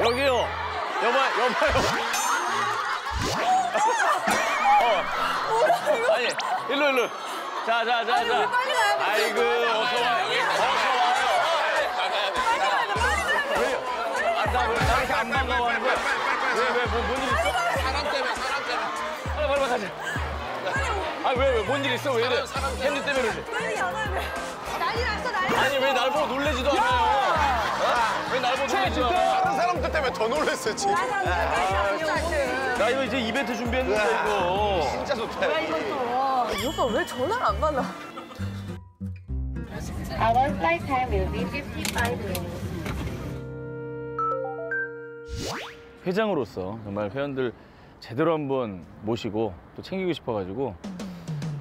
여기요. 여봐요. 아니, 일로. 자. 빨리 가야 돼. 아이고, 어서 와요. 나 이렇게 안 반가워하는 거야? 왜, 뭔 일 있어? 사람 때문에. 빨리 가자. 왜, 뭔 일 있어? 왜 이래? 햄리 때문에 그러지? 빨리 와봐요, 왜. 난리 났어. 아니, 왜 날 보고 놀래지도 않아요? 왜 날 보고 놀래지도 않아요? 다른 사람들 때문에 더 놀랬어, 지금. 나 이거 이제 이벤트 준비했는데, 이거. 진짜 좋다. 왜 이것도. 오빠, 왜 전화를 안 받아? Our flight time will be 55 minutes. 회장으로서 정말 회원들 제대로 한번 모시고 또 챙기고 싶어가지고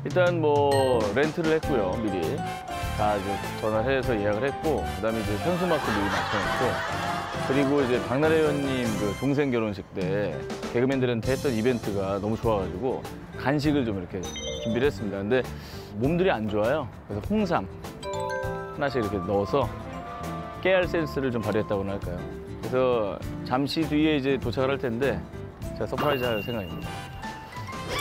일단 뭐 렌트를 했고요, 미리. 다 이제 전화를 해서 예약을 했고, 그 다음에 이제 현수막도 미리 맞춰놓고, 그리고 이제 박나래 회원님 그 동생 결혼식 때 개그맨들한테 했던 이벤트가 너무 좋아가지고 간식을 좀 이렇게 준비를 했습니다. 근데 몸들이 안 좋아요. 그래서 홍삼 하나씩 이렇게 넣어서 깨알 센스를 좀 발휘했다고나 할까요. 그래서 잠시 뒤에 이제 도착을 할 텐데 제가 서프라이즈 할 생각입니다.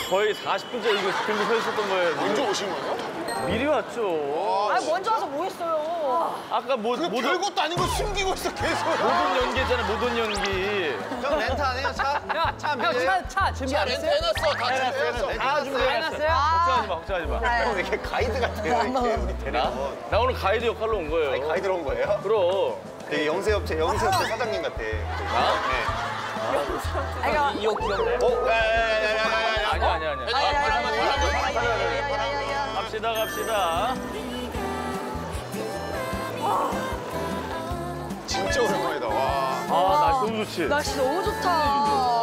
거의 40분째 이거 들고 서 있었던 거예요. 먼저 오신 거예요? 미리 왔죠. 아, 먼저 와서 뭐 했어요? 아까 별것도 아닌 거 숨기고 있어, 계속. 모든 연기 했잖아, 모든 연기. 형, 렌트 안 해요, 차? 차 준비 안 했어요? 다 준비해놨어요. 걱정하지 마. 형, 왜 이렇게 가이드 같아요, 이렇게 우리 데리고. 나 오늘 가이드 역할로 온 거예요. 아니, 가이드로 온 거예요? 그럼. 되게 영세업체 사장님 같아. 나? 아니, 이거 기억나요? 아니야. 갑시다. 진짜 오랜만이다. 와. 아, 날씨 너무 좋지? 날씨 너무 좋다.